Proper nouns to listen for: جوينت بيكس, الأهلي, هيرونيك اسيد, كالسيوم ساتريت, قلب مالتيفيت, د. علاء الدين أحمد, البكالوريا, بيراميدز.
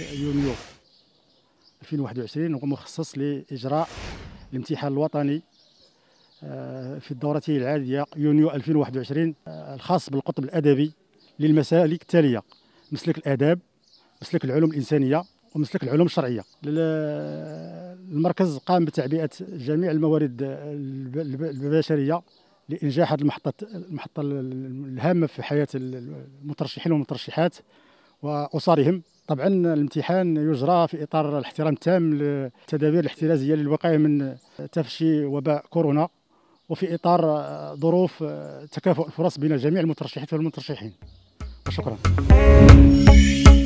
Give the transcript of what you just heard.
يونيو 2021 هو مخصص لإجراء الامتحان الوطني في الدورة العادية يونيو 2021 الخاص بالقطب الأدبي للمسالك التالية: مسلك الآداب، مسلك العلوم الإنسانية، ومسلك العلوم الشرعية. المركز قام بتعبئة جميع الموارد البشرية لإنجاح هذه المحطة الهامة في حياة المترشحين والمترشحات وأسرهم. طبعا الامتحان يجرى في إطار الاحترام التام للتدابير الاحترازية للوقاية من تفشي وباء كورونا، وفي إطار ظروف تكافؤ الفرص بين جميع المترشحات والمترشحين. وشكرا.